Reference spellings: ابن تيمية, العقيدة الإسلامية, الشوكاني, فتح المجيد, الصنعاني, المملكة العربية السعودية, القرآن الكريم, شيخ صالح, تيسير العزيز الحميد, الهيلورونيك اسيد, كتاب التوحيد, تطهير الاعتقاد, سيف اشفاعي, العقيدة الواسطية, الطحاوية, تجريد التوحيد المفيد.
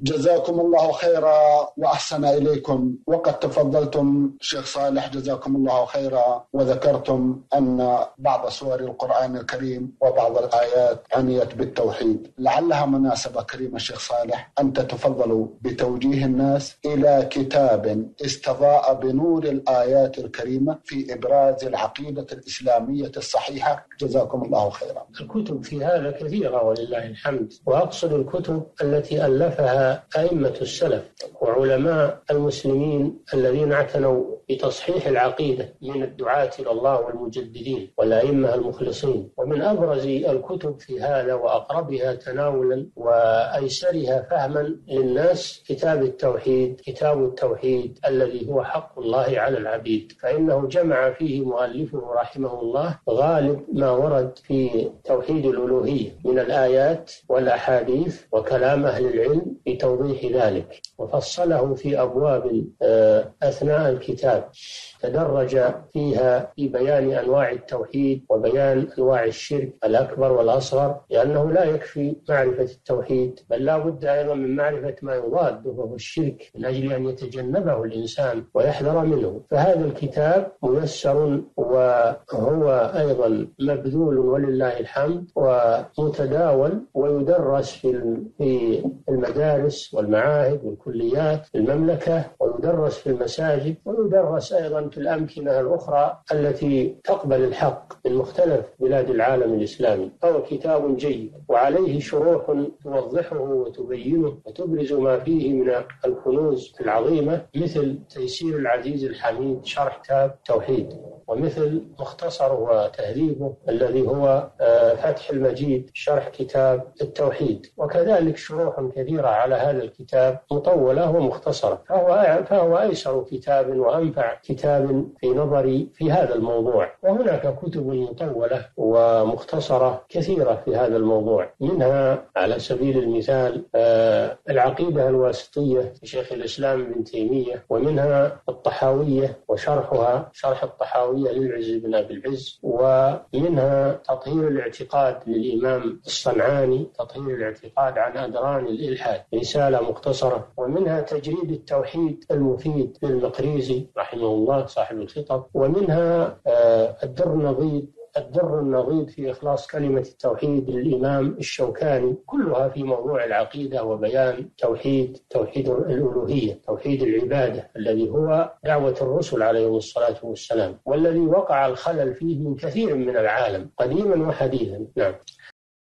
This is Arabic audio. جزاكم الله خيرا وأحسن إليكم. وقد تفضلتم شيخ صالح جزاكم الله خيرا، وذكرتم أن بعض سور القرآن الكريم وبعض الآيات عنيت بالتوحيد، لعلها مناسبة كريمة شيخ صالح أن تتفضلوا بتوجيه الناس إلى كتاب استضاء بنور الآيات الكريمة في إبراز العقيدة الإسلامية الصحيحة، جزاكم الله خيرا. الكتب في هذا كثيرة ولله الحمد، وأقصد الكتب التي ألفها أئمة السلف وعلماء المسلمين الذين اعتنوا بتصحيح العقيدة من الدعاة إلى الله والمجددين والأئمة المخلصين. ومن أبرز الكتب في هذا وأقربها تناولا وأيسرها فهما للناس كتاب التوحيد، كتاب التوحيد الذي هو حق الله على العبيد، فإنه جمع فيه مؤلفه رحمه الله غالب ما ورد في توحيد الألوهية من الآيات والأحاديث وكلام أهل العلم بتوضيح ذلك، وفصله في أبواب أثناء الكتاب تدرج فيها في بيان أنواع التوحيد وبيان أنواع الشرك الأكبر والأصغر، لأنه لا يكفي معرفة التوحيد بل لا بد أيضا من معرفة ما يضاده وهو الشرك من أجل أن يتجنبه الإنسان ويحذر منه. فهذا الكتاب ميسر وهو أيضا مبذول ولله الحمد ومتداول ويدرس في المدارس والمعاهد والكليات في المملكة، ويدرس في المساجد، ويدرس أيضا في الأمكنة الأخرى التي تقبل الحق من مختلف بلاد العالم الإسلامي. فهو كتاب جيد وعليه شروح توضحه وتبينه وتبرز ما فيه من الكنوز العظيمة، مثل تيسير العزيز الحميد شرح كتاب توحيد، ومثل مختصره وتهذيبه الذي هو فتح المجيد شرح كتاب التوحيد، وكذلك شروح كثيرة على هذا الكتاب مطولة ومختصرة. فهو أيسر كتاب وأنفع كتاب في نظري في هذا الموضوع. وهناك كتب مطولة ومختصرة كثيرة في هذا الموضوع، منها على سبيل المثال العقيدة الواسطية لشيخ الإسلام ابن تيمية، ومنها الطحاوية وشرحها شرح الطحاوية للعز بن أبي العز، ومنها تطهير الاعتقاد للإمام الصنعاني، تطهير الاعتقاد عن أدران الإلحاد، رسالة مختصرة، ومنها تجريد التوحيد المفيد للمقريزي رحمه الله صاحب الخطب، ومنها الدر النضيد في إخلاص كلمة التوحيد للإمام الشوكاني، كلها في موضوع العقيدة وبيان توحيد الألوهية، توحيد العبادة الذي هو دعوة الرسل عليهم الصلاة والسلام والذي وقع الخلل فيه من كثير من العالم قديما وحديثا. نعم.